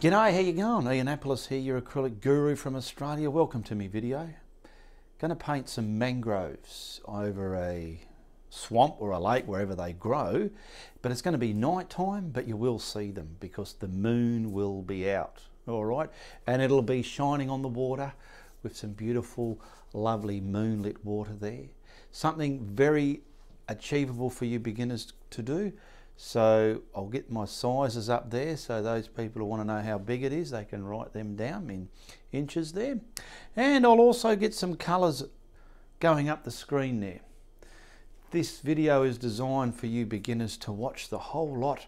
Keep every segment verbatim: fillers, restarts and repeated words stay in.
G'day, how you going? Ianapolis here, your acrylic guru from Australia. Welcome to me video. Gonna paint some mangroves over a swamp or a lake, wherever they grow, but it's gonna be night time, but you will see them because the moon will be out, all right? And it'll be shining on the water with some beautiful, lovely moonlit water there. Something very achievable for you beginners to do. So I'll get my sizes up there so those people who want to know how big it is, they can write them down in inches there. And I'll also get some colours going up the screen there. This video is designed for you beginners to watch the whole lot,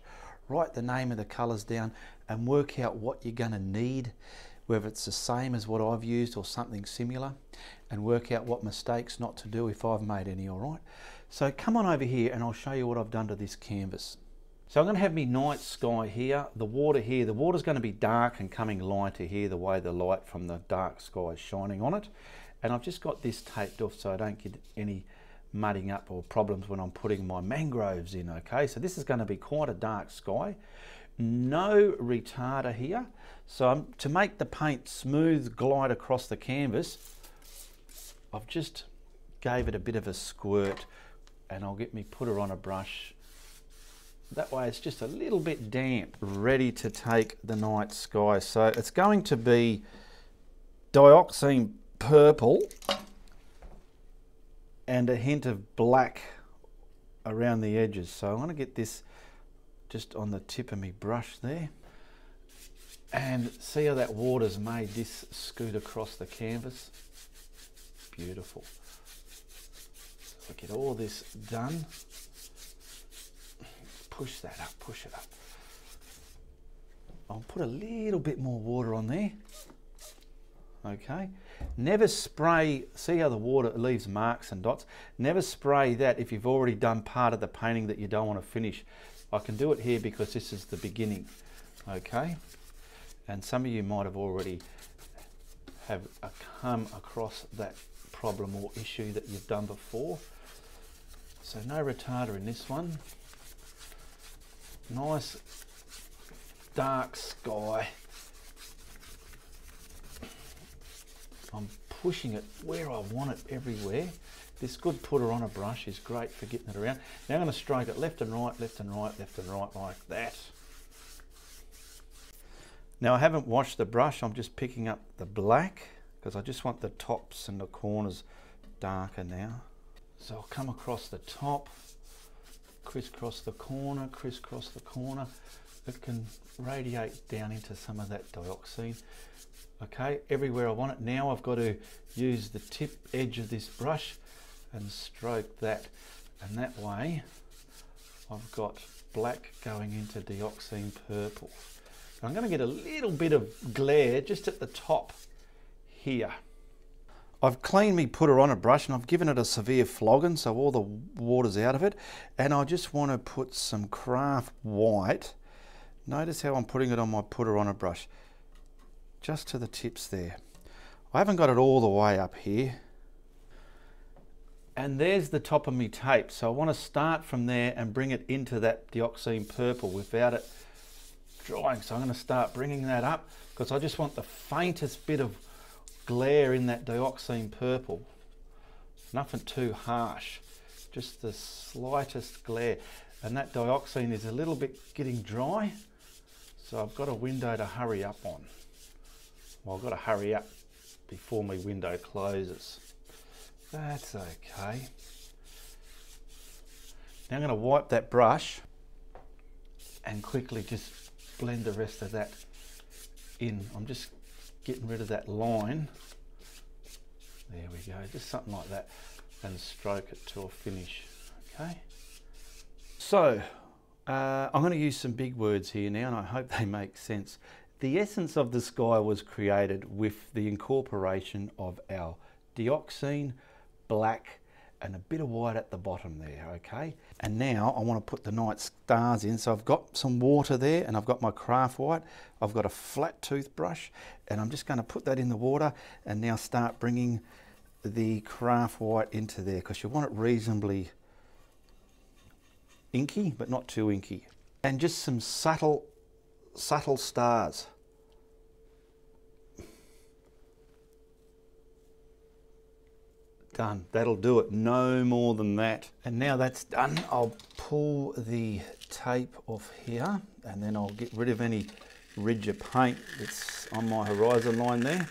write the name of the colours down and work out what you're going to need, whether it's the same as what I've used or something similar, and work out what mistakes not to do if I've made any, all right? So come on over here and I'll show you what I've done to this canvas. So I'm going to have me night sky here, the water here. The water's going to be dark and coming lighter here, the way the light from the dark sky is shining on it. And I've just got this taped off so I don't get any mudding up or problems when I'm putting my mangroves in, okay? So this is going to be quite a dark sky. No retarder here. So I'm, to make the paint smooth glide across the canvas, I've just gave it a bit of a squirt and I'll get me putter on a brush. That way it's just a little bit damp, ready to take the night sky. So it's going to be dioxin purple and a hint of black around the edges. So I'm going to get this just on the tip of my brush there. And see how that water's made this scoot across the canvas. Beautiful. So get all this done. Push that up, push it up. I'll put a little bit more water on there. Okay. Never spray, see how the water leaves marks and dots. Never spray that if you've already done part of the painting that you don't want to finish. I can do it here because this is the beginning. Okay. And some of you might have already have come across that problem or issue that you've done before. So no retarder in this one. Nice dark sky. I'm pushing it where I want it everywhere. This good putter on a brush is great for getting it around. Now I'm going to stroke it left and right, left and right, left and right like that. Now I haven't washed the brush, I'm just picking up the black because I just want the tops and the corners darker now. So I'll come across the top, crisscross the corner, crisscross the corner. It can radiate down into some of that dioxin. Okay, everywhere I want it. Now I've got to use the tip edge of this brush and stroke that. And that way I've got black going into dioxin purple. I'm going to get a little bit of glare just at the top here. I've cleaned me putter on a brush and I've given it a severe flogging so all the water's out of it. And I just want to put some craft white. Notice how I'm putting it on my putter on a brush. Just to the tips there. I haven't got it all the way up here. And there's the top of me tape. So I want to start from there and bring it into that dioxin purple without it drawing. So I'm going to start bringing that up because I just want the faintest bit of glare in that dioxin purple. Nothing too harsh, just the slightest glare. And that dioxin is a little bit getting dry, so I've got a window to hurry up on. Well, I've got to hurry up before my window closes. That's okay. Now I'm going to wipe that brush and quickly just blend the rest of that in. I'm just getting rid of that line. There we go, just something like that, and stroke it to a finish, okay? So, uh, I'm gonna use some big words here now, and I hope they make sense. The essence of the sky was created with the incorporation of our dioxin, black, and a bit of white at the bottom there, okay? And now I want to put the night stars in. So I've got some water there and I've got my craft white. I've got a flat toothbrush and I'm just going to put that in the water and now start bringing the craft white into there because you want it reasonably inky, but not too inky. And just some subtle, subtle stars. done. That'll do it, no more than that. And now that's done, I'll pull the tape off here and then I'll get rid of any ridge of paint that's on my horizon line there.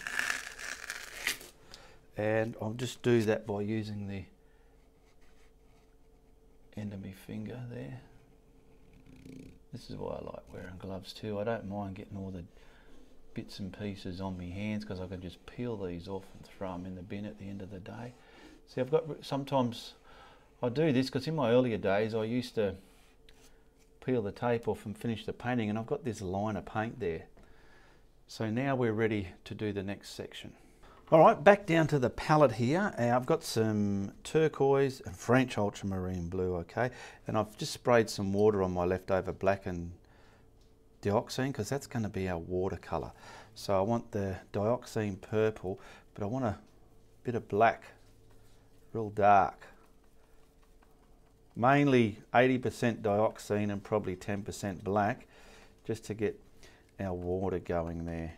And I'll just do that by using the end of my finger there. This is why I like wearing gloves too. I don't mind getting all the bits and pieces on my hands because I can just peel these off and throw them in the bin at the end of the day. See, I've got, sometimes I do this because in my earlier days I used to peel the tape off and finish the painting, and I've got this line of paint there. So now we're ready to do the next section. All right, back down to the palette here. And I've got some turquoise and French ultramarine blue, okay? And I've just sprayed some water on my leftover black and dioxin because that's going to be our watercolor. So I want the dioxin purple, but I want a bit of black, real dark. Mainly eighty percent dioxin and probably ten percent black, just to get our water going there.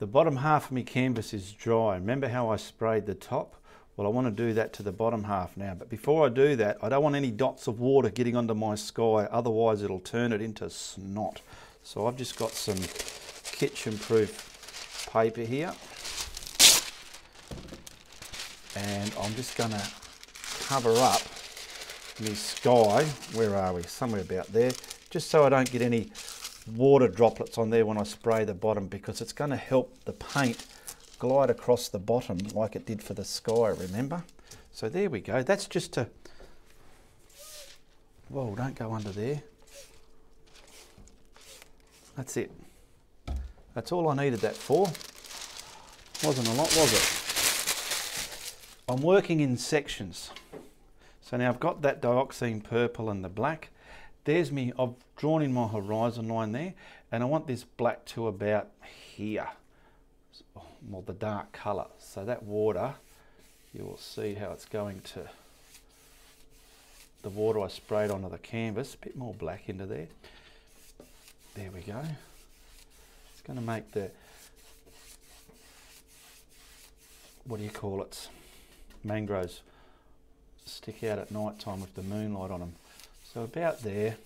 The bottom half of my canvas is dry. Remember how I sprayed the top? Well, I want to do that to the bottom half now, but before I do that, I don't want any dots of water getting onto my sky, otherwise it'll turn it into snot. So I've just got some kitchen proof paper here, and I'm just going to cover up my sky. Where are we? Somewhere about there, just so I don't get any water droplets on there when I spray the bottom, because it's going to help the paint glide across the bottom like it did for the sky, remember? So there we go. That's just to, whoa, don't go under there. That's it. That's all I needed that for. Wasn't a lot, was it? I'm working in sections. So now I've got that dioxin purple and the black. There's me, I've drawn in my horizon line there, and I want this black to about here, well, the dark colour. So that water, you will see how it's going to, the water I sprayed onto the canvas, a bit more black into there. There we go. It's going to make the, what do you call it? Mangroves stick out at night time with the moonlight on them. So about there,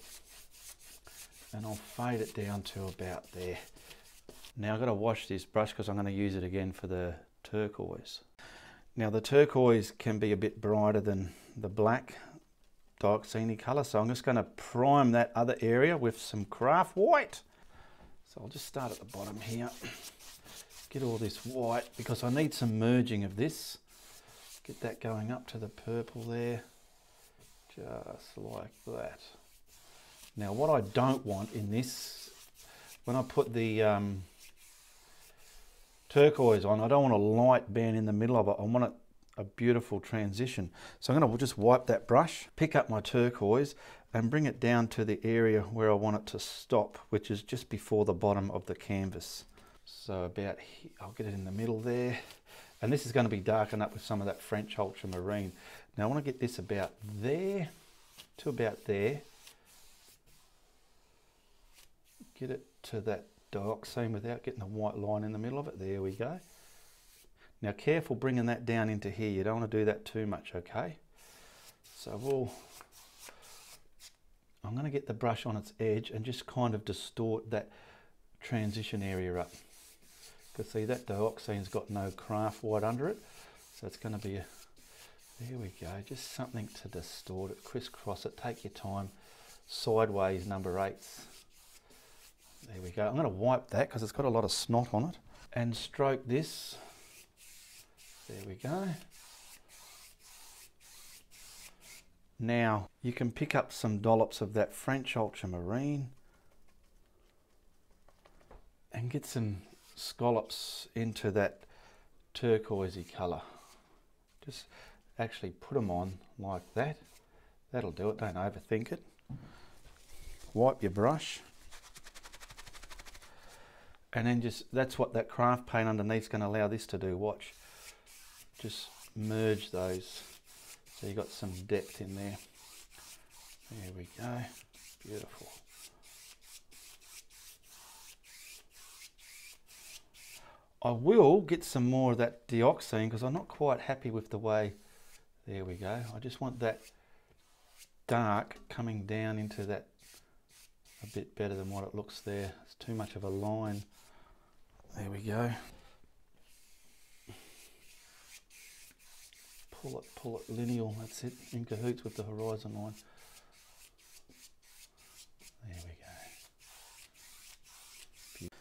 and I'll fade it down to about there. Now I've got to wash this brush because I'm going to use it again for the turquoise. Now the turquoise can be a bit brighter than the black dioxin colour, so I'm just going to prime that other area with some craft white. So I'll just start at the bottom here, get all this white because I need some merging of this. Get that going up to the purple there. Just like that. Now what I don't want in this, when I put the um, turquoise on, I don't want a light band in the middle of it. I want a, a beautiful transition. So I'm going to just wipe that brush, pick up my turquoise and bring it down to the area where I want it to stop, which is just before the bottom of the canvas. So about here, I'll get it in the middle there. And this is going to be darkened up with some of that French ultramarine. Now I want to get this about there to about there. Get it to that dioxin without getting the white line in the middle of it. There we go. Now careful bringing that down into here. You don't want to do that too much, okay? So we'll, I'm going to get the brush on its edge and just kind of distort that transition area up. Because see, that dioxin's got no craft white under it. So it's going to be a, there we go, just something to distort it, crisscross it, take your time, sideways number eights. There we go. I'm going to wipe that because it's got a lot of snot on it. And stroke this. There we go. Now you can pick up some dollops of that French ultramarine and get some scallops into that turquoisey colour. Just actually put them on like that. That'll do it, don't overthink it. Wipe your brush. And then just, that's what that craft paint underneath's going to allow this to do, watch. Just merge those so you've got some depth in there. There we go, beautiful. I will get some more of that dioxin because I'm not quite happy with the way, there we go. I just want that dark coming down into that a bit better than what it looks there. It's too much of a line. There we go. Pull it, pull it, lineal, that's it, in cahoots with the horizon line. There we go.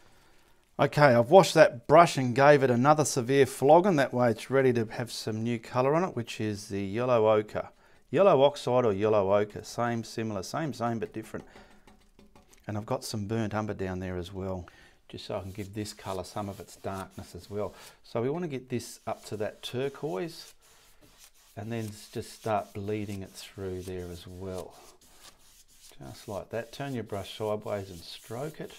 Okay, I've washed that brush and gave it another severe flogging. That way it's ready to have some new colour on it, which is the yellow ochre. Yellow oxide or yellow ochre, same, similar, same, same, but different. And I've got some burnt umber down there as well, just so I can give this colour some of its darkness as well. So we want to get this up to that turquoise and then just start bleeding it through there as well. Just like that. Turn your brush sideways and stroke it.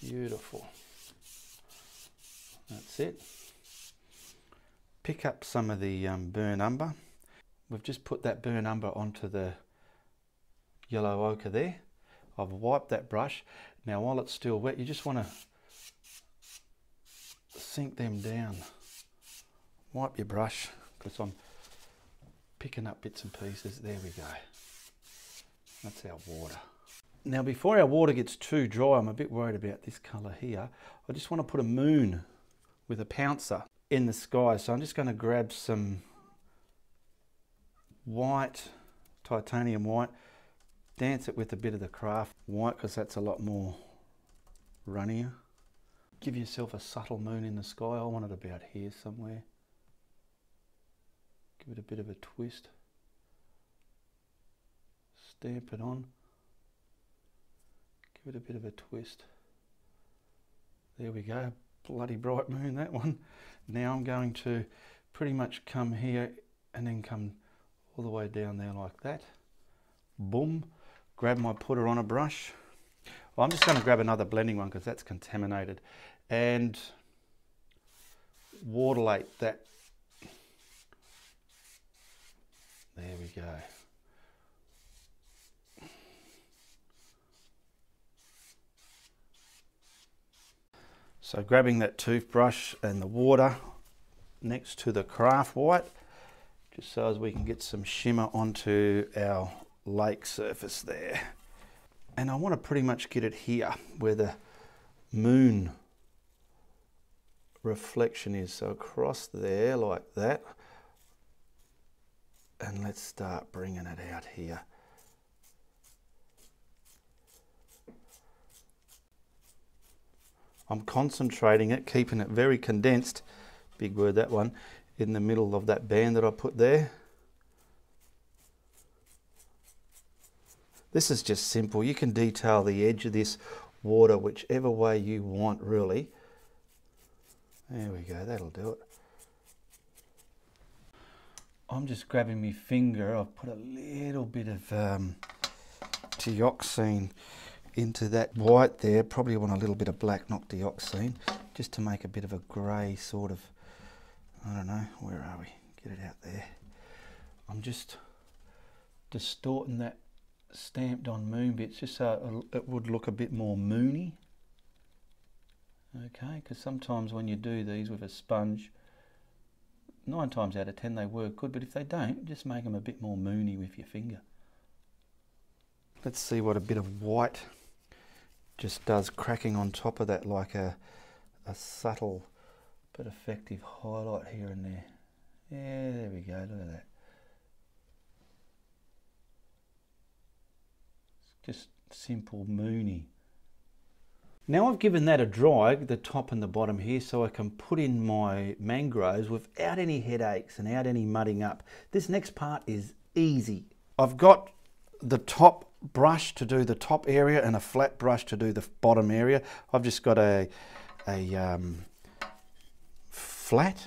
Beautiful. That's it. Pick up some of the um, burnt umber. We've just put that burnt umber onto the yellow ochre there. I've wiped that brush. Now while it's still wet, you just want to sink them down. Wipe your brush because I'm picking up bits and pieces. There we go. That's our water. Now before our water gets too dry, I'm a bit worried about this colour here. I just want to put a moon with a pouncer in the sky. So I'm just going to grab some white, titanium white, dance it with a bit of the craft white because that's a lot more runnier. Give yourself a subtle moon in the sky. I want it about here somewhere. Give it a bit of a twist. Stamp it on. Give it a bit of a twist. There we go, bloody bright moon, that one. Now I'm going to pretty much come here and then come all the way down there like that. Boom, grab my putter on a brush. Well, I'm just going to grab another blending one because that's contaminated and waterlate that. There we go. So grabbing that toothbrush and the water next to the craft white, just so as we can get some shimmer onto our lake surface there. And I want to pretty much get it here where the moon reflection is. So across there like that. And let's start bringing it out here. I'm concentrating it, keeping it very condensed, big word that one, in the middle of that band that I put there. This is just simple. You can detail the edge of this water whichever way you want, really. There we go, that'll do it. I'm just grabbing my finger. I've put a little bit of um, dioxin into that white there. Probably want a little bit of black, not dioxin, just to make a bit of a grey sort of, I don't know, where are we? Get it out there. I'm just distorting that stamped on moon bits just so it would look a bit more moony. Okay, because sometimes when you do these with a sponge, nine times out of ten they work good, but if they don't, just make them a bit more moony with your finger. Let's see what a bit of white just does, cracking on top of that like a, a subtle but effective highlight here and there. Yeah, there we go, look at that. It's just simple moony. Now I've given that a dry, the top and the bottom here, so I can put in my mangroves without any headaches and without any mudding up. This next part is easy. I've got the top brush to do the top area and a flat brush to do the bottom area. I've just got a, a um, flat,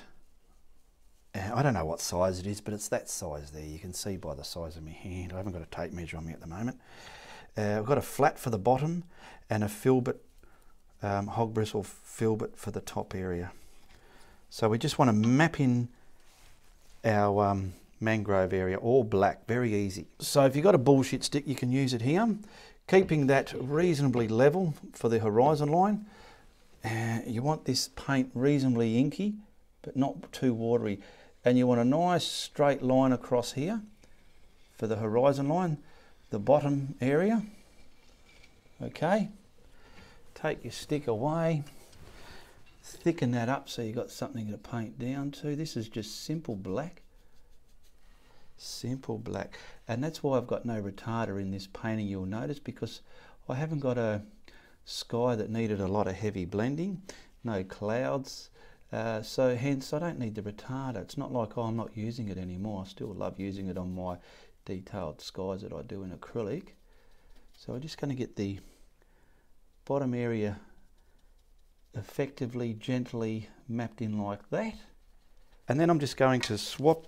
I don't know what size it is, but it's that size there. You can see by the size of my hand. I haven't got a tape measure on me at the moment. Uh, I've got a flat for the bottom and a filbert, um, hog bristle filbert for the top area. So we just want to map in our um, mangrove area, all black, very easy. So if you've got a bullshit stick, you can use it here, keeping that reasonably level for the horizon line. Uh, you want this paint reasonably inky, but not too watery. And you want a nice straight line across here for the horizon line, the bottom area. Okay, take your stick away, thicken that up so you've got something to paint down to. This is just simple black, simple black. And that's why I've got no retarder in this painting, you'll notice, because I haven't got a sky that needed a lot of heavy blending, no clouds. Uh, so hence I don't need the retarder. It's not like, oh, I'm not using it anymore. I still love using it on my detailed skies that I do in acrylic. So I'm just going to get the bottom area effectively, gently mapped in like that. And then I'm just going to swap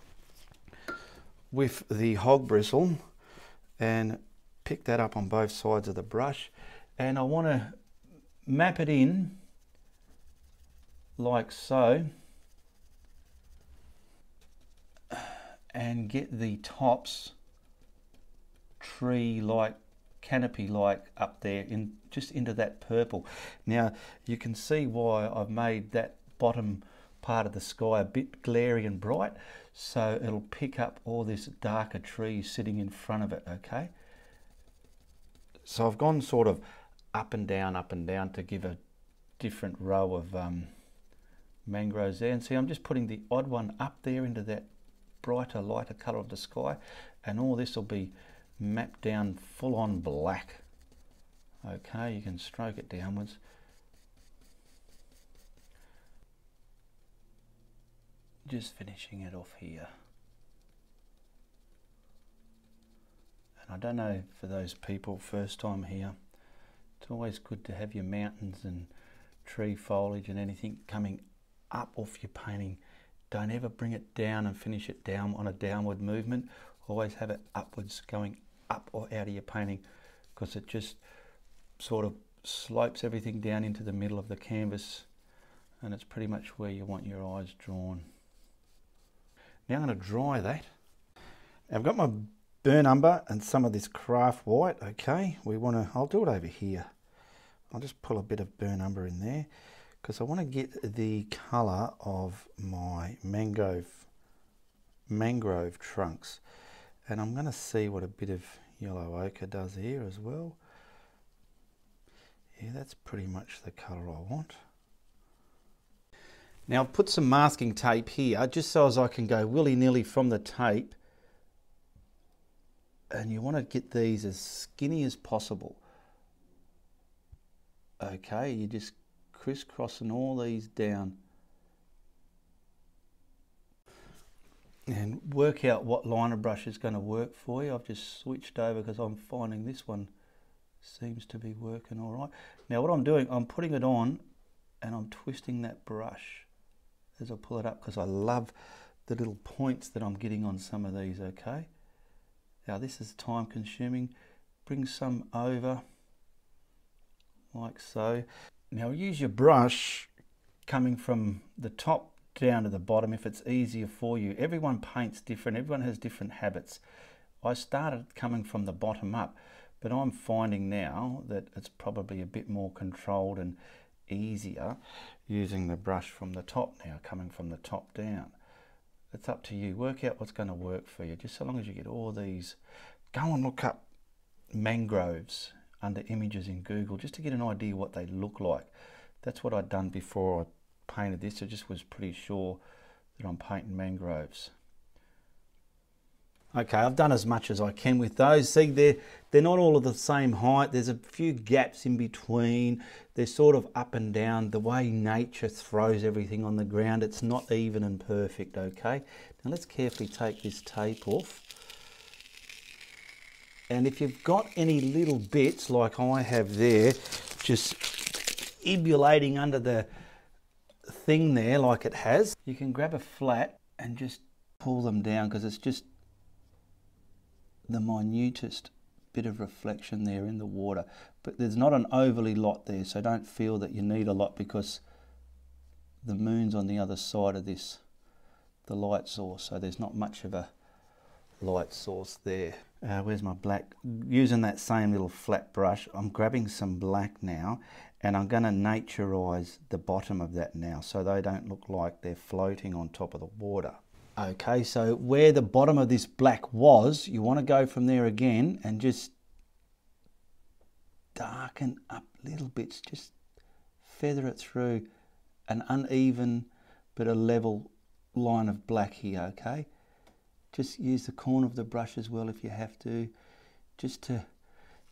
with the hog bristle and pick that up on both sides of the brush. And I want to map it in like so and get the tops tree-like, canopy-like up there, in just into that purple. Now you can see why I've made that bottom part of the sky a bit glary and bright, so it'll pick up all this darker tree sitting in front of it. Okay, so I've gone sort of up and down, up and down to give a different row of um, mangroves there. And see, I'm just putting the odd one up there into that brighter, lighter color of the sky, and all this will be mapped down full on black. Okay, you can stroke it downwards. Just finishing it off here. And I don't know, for those people first time here, it's always good to have your mountains and tree foliage and anything coming up off your painting. Don't ever bring it down and finish it down on a downward movement. Always have it upwards, going up or out of your painting, because it just sort of slopes everything down into the middle of the canvas, and it's pretty much where you want your eyes drawn. Now I'm going to dry that. I've got my burnt umber and some of this craft white. Okay, we want to, I'll do it over here. I'll just pull a bit of burnt umber in there because I want to get the colour of my mango, mangrove trunks. And I'm going to see what a bit of yellow ochre does here as well. Yeah, that's pretty much the colour I want. Now I've put some masking tape here just so as I can go willy-nilly from the tape. And you want to get these as skinny as possible. Okay, you're just crisscrossing all these down. And work out what liner brush is going to work for you. I've just switched over because I'm finding this one seems to be working all right. Now what I'm doing, I'm putting it on and I'm twisting that brush as I pull it up because I love the little points that I'm getting on some of these, okay? Now this is time consuming. Bring some over. Like so. Now use your brush coming from the top down to the bottom if it's easier for you. Everyone paints different, everyone has different habits. I started coming from the bottom up, but I'm finding now that it's probably a bit more controlled and easier using the brush from the top now, coming from the top down. It's up to you, work out what's going to work for you, just so long as you get all these. Go and look up mangroves under images in Google just to get an idea what they look like. That's what I'd done before I painted this. I just was pretty sure that I'm painting mangroves. Okay, I've done as much as I can with those. See, they're, they're not all of the same height. There's a few gaps in between. They're sort of up and down. The way nature throws everything on the ground, it's not even and perfect, okay? Now let's carefully take this tape off. And if you've got any little bits like I have there, just emulating under the thing there like it has, you can grab a flat and just pull them down because it's just the minutest bit of reflection there in the water. But there's not an overly lot there, so don't feel that you need a lot because the moon's on the other side of this, the light source, so there's not much of a light source there. Uh, where's my black? Using that same little flat brush, I'm grabbing some black now and I'm going to naturize the bottom of that now so they don't look like they're floating on top of the water. Okay, so where the bottom of this black was, you want to go from there again and just darken up little bits, just feather it through an uneven but a level line of black here, okay? Just use the corner of the brush as well if you have to, just to,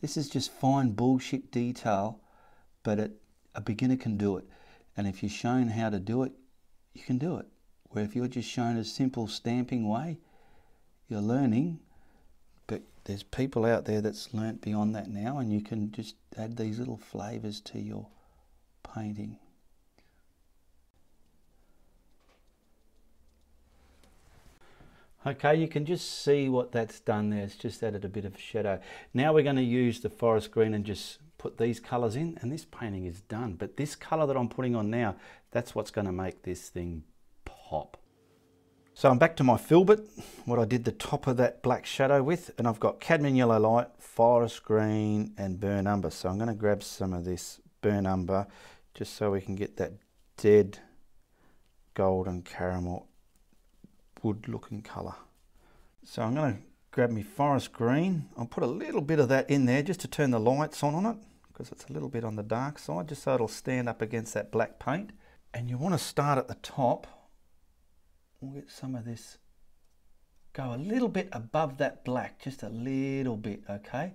this is just fine bullshit detail, but it, a beginner can do it. And if you're shown how to do it, you can do it. Where if you're just shown a simple stamping way, you're learning, but there's people out there that's learnt beyond that now, and you can just add these little flavours to your painting. Okay, you can just see what that's done there. It's just added a bit of shadow. Now we're going to use the forest green and just put these colours in, and this painting is done. But this colour that I'm putting on now, that's what's going to make this thing pop. So I'm back to my filbert, what I did the top of that black shadow with, and I've got cadmium yellow light, forest green, and burnt umber. So I'm going to grab some of this burnt umber just so we can get that dead golden caramel wood looking colour. So I'm going to grab my forest green. I'll put a little bit of that in there just to turn the lights on on it, because it's a little bit on the dark side, just so it'll stand up against that black paint. And you want to start at the top. We'll get some of this, go a little bit above that black, just a little bit, okay?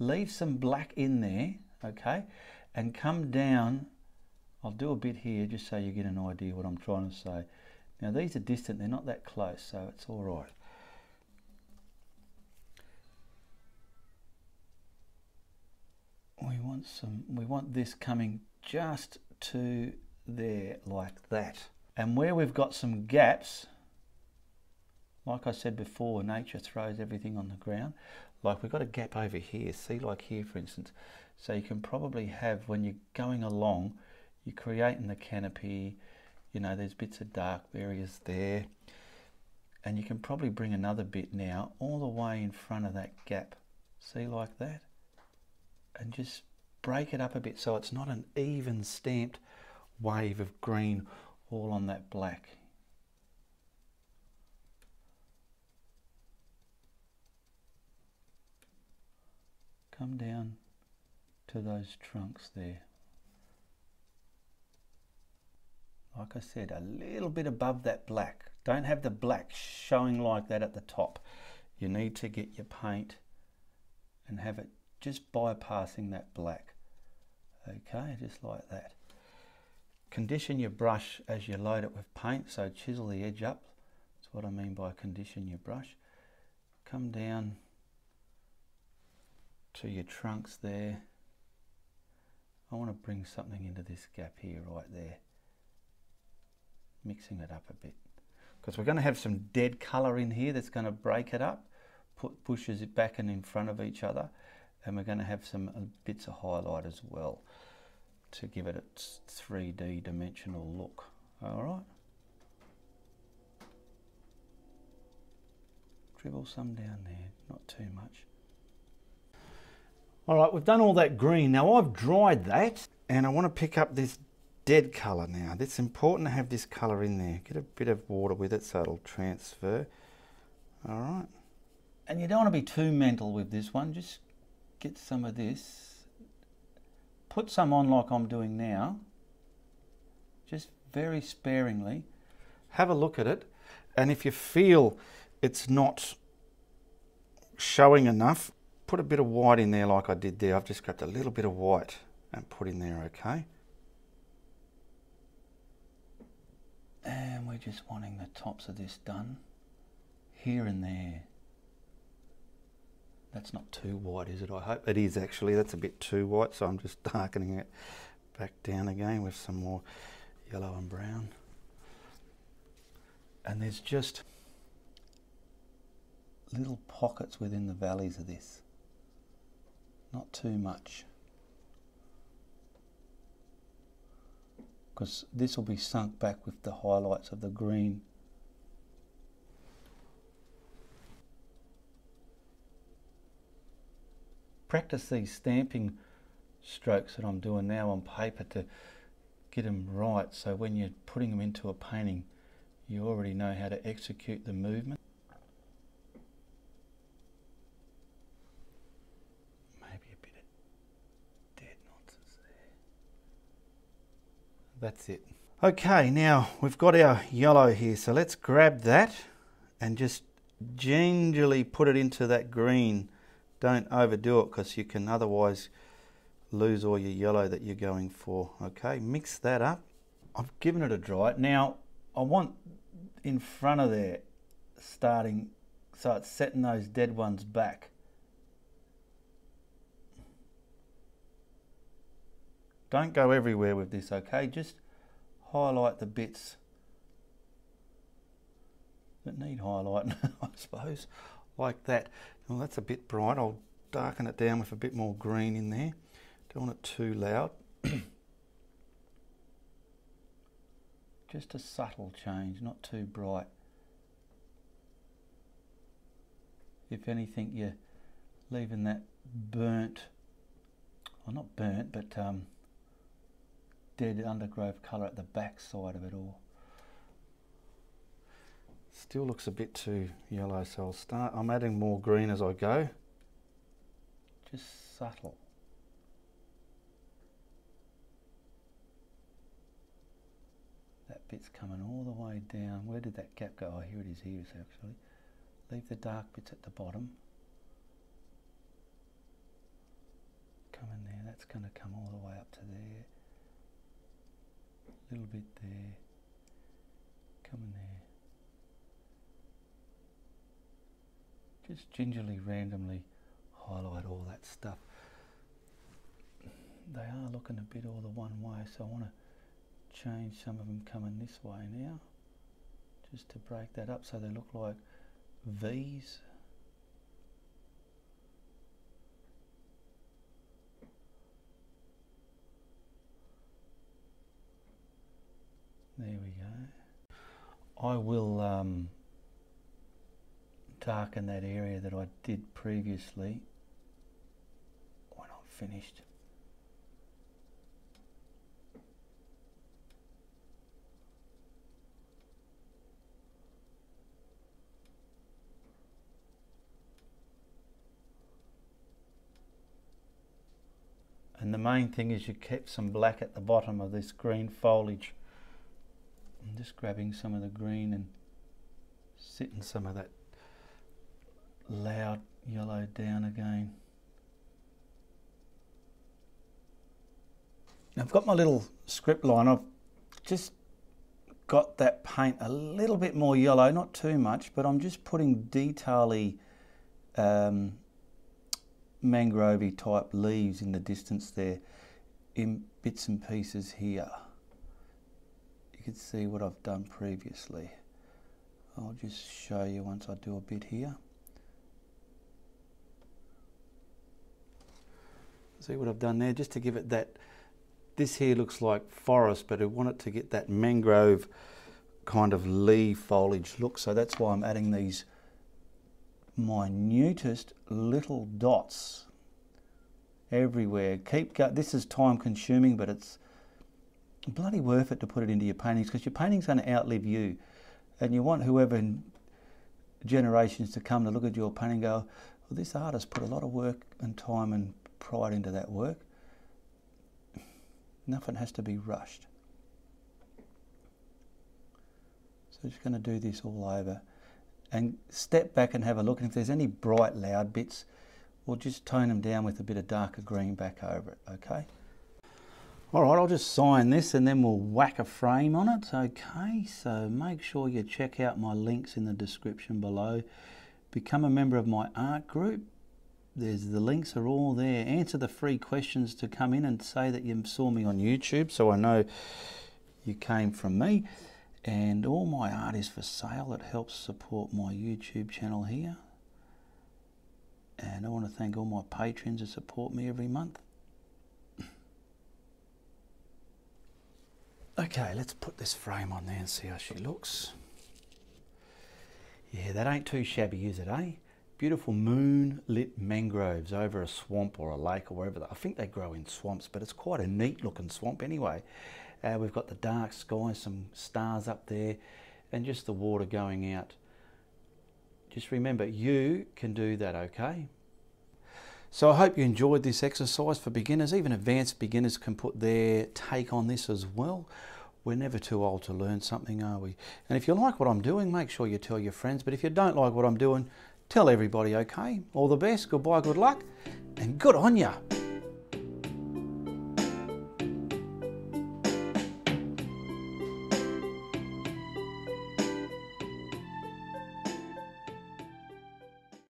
Leave some black in there, okay? And come down, I'll do a bit here just so you get an idea what I'm trying to say. Now these are distant, they're not that close, so it's all right. We want some, we want this coming just to there like that. And where we've got some gaps, like I said before, nature throws everything on the ground. Like we've got a gap over here, see, like here for instance. So you can probably have, when you're going along, you're creating the canopy, you know, there's bits of dark areas there, and you can probably bring another bit now all the way in front of that gap, see, like that, and just break it up a bit so it's not an even stamped wave of green all on that black. Come down to those trunks there. Like I said, a little bit above that black. Don't have the black showing like that at the top. You need to get your paint and have it just bypassing that black. Okay, just like that. Condition your brush as you load it with paint, so chisel the edge up. That's what I mean by condition your brush. Come down to your trunks there. I want to bring something into this gap here, right there. Mixing it up a bit, because we're going to have some dead colour in here that's going to break it up, put pushes it back and in front of each other, and we're going to have some bits of highlight as well to give it its three D dimensional look. All right, dribble some down there, not too much. All right, we've done all that green. Now I've dried that, and I want to pick up this dead colour now. It's important to have this colour in there. Get a bit of water with it so it'll transfer. All right. And you don't want to be too mental with this one. Just get some of this. Put some on like I'm doing now. Just very sparingly. Have a look at it. And if you feel it's not showing enough, put a bit of white in there like I did there. I've just grabbed a little bit of white and put in there, okay? And we're just wanting the tops of this done here and there. That's not too white, is it? I hope it is, actually. That's a bit too white, so I'm just darkening it back down again with some more yellow and brown. And there's just little pockets within the valleys of this, not too much, because this will be sunk back with the highlights of the green. Practice these stamping strokes that I'm doing now on paper to get them right, so when you're putting them into a painting you already know how to execute the movement. Maybe a bit of dead nonsense there. That's it. Okay, now we've got our yellow here, so let's grab that and just gingerly put it into that green. Don't overdo it because you can otherwise lose all your yellow that you're going for. Okay, mix that up. I've given it a dry. Now I want in front of there starting, so it's setting those dead ones back. Don't go everywhere with this, okay? Just highlight the bits that need highlighting, I suppose, like that. Well, that's a bit bright. I'll darken it down with a bit more green in there. Don't want it too loud. Just a subtle change, not too bright. If anything, you're leaving that burnt, or well, not burnt, but um, dead undergrowth colour at the back side of it all. Still looks a bit too yellow, so I'll start. I'm adding more green as I go. Just subtle. That bit's coming all the way down. Where did that gap go? Oh, here it is, here it is actually. Leave the dark bits at the bottom. Come in there, that's going to come all the way up to there. A little bit there. Come in there. Just gingerly, randomly highlight all that stuff. They are looking a bit all the one way, so I want to change some of them coming this way now, just to break that up so they look like V's. There we go. I will um, darken that area that I did previously when I'm finished. And the main thing is you kept some black at the bottom of this green foliage. I'm just grabbing some of the green and sitting some of that loud yellow down again. Now I've got my little script line. I've just got that paint a little bit more yellow, not too much, but I'm just putting detail-y um, mangrovey type leaves in the distance there in bits and pieces here. You can see what I've done previously. I'll just show you once I do a bit here. See what I've done there, just to give it that. This here looks like forest, but I want it to get that mangrove kind of leaf foliage look, so that's why I'm adding these minutest little dots everywhere. Keep going. This is time consuming, but it's bloody worth it to put it into your paintings, because your painting's going to outlive you, and you want whoever in generations to come to look at your painting and go, well, this artist put a lot of work and time and pride into that work. Nothing has to be rushed. So I'm just going to do this all over and step back and have a look, and if there's any bright loud bits, we'll just tone them down with a bit of darker green back over it. Okay, all right, I'll just sign this and then we'll whack a frame on it. Okay, so make sure you check out my links in the description below. Become a member of my art group. There's the links are all there. Answer the free questions to come in and say that you saw me on YouTube, so I know you came from me. And all my art is for sale. It helps support my YouTube channel here. And I want to thank all my patrons who support me every month. Okay, let's put this frame on there and see how she looks. Yeah, that ain't too shabby, is it, eh? Beautiful moonlit mangroves over a swamp or a lake or wherever. I think they grow in swamps, but it's quite a neat looking swamp anyway. Uh, we've got the dark sky, some stars up there, and just the water going out. Just remember, you can do that, okay? So I hope you enjoyed this exercise for beginners. Even advanced beginners can put their take on this as well. We're never too old to learn something, are we? And if you like what I'm doing, make sure you tell your friends. But if you don't like what I'm doing, tell everybody, okay? All the best, goodbye, good luck, and good on ya.